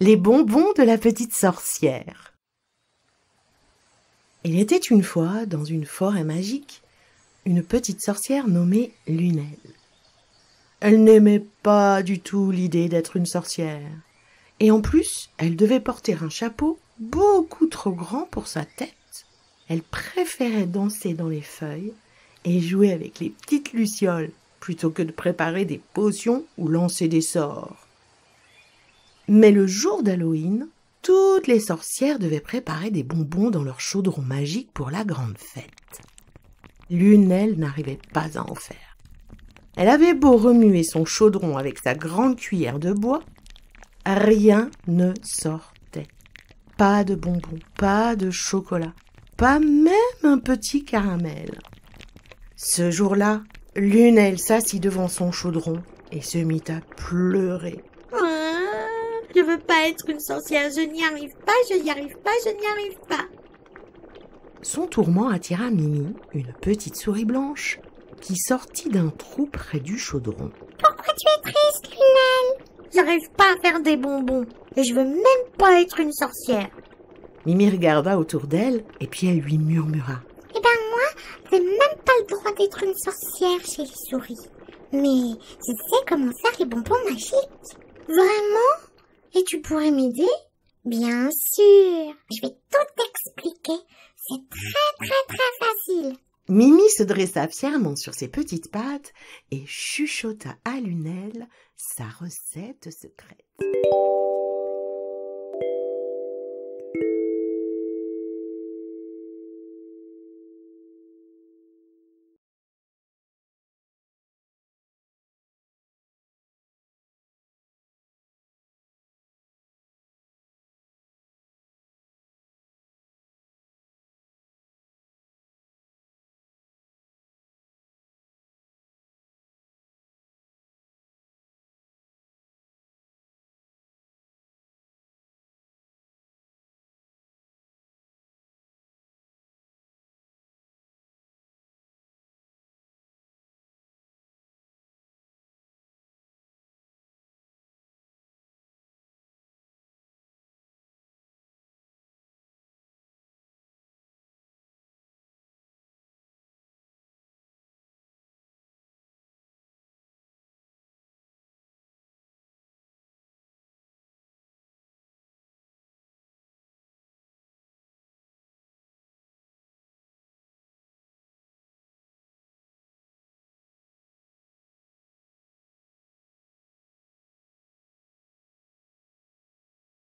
Les bonbons de la petite sorcière. Il était une fois, dans une forêt magique, une petite sorcière nommée Lunel. Elle n'aimait pas du tout l'idée d'être une sorcière, et en plus, elle devait porter un chapeau beaucoup trop grand pour sa tête. Elle préférait danser dans les feuilles et jouer avec les petites lucioles, plutôt que de préparer des potions ou lancer des sorts. Mais le jour d'Halloween, toutes les sorcières devaient préparer des bonbons dans leur chaudron magique pour la grande fête. Lunel n'arrivait pas à en faire. Elle avait beau remuer son chaudron avec sa grande cuillère de bois, rien ne sortait. Pas de bonbons, pas de chocolat, pas même un petit caramel. Ce jour-là, Lunel s'assit devant son chaudron et se mit à pleurer. Je veux pas être une sorcière, je n'y arrive pas, je n'y arrive pas, je n'y arrive pas. Son tourment attira Mimi, une petite souris blanche, qui sortit d'un trou près du chaudron. Pourquoi tu es triste, Lunel? J'arrive pas à faire des bonbons, et je veux même pas être une sorcière. Mimi regarda autour d'elle, et puis elle lui murmura. Eh ben moi, j'ai même pas le droit d'être une sorcière chez les souris. Mais tu sais comment faire les bonbons magiques? Vraiment? Et tu pourrais m'aider? Bien sûr, je vais tout expliquer. C'est très facile. Mimi se dressa fièrement sur ses petites pattes et chuchota à Lunel sa recette secrète.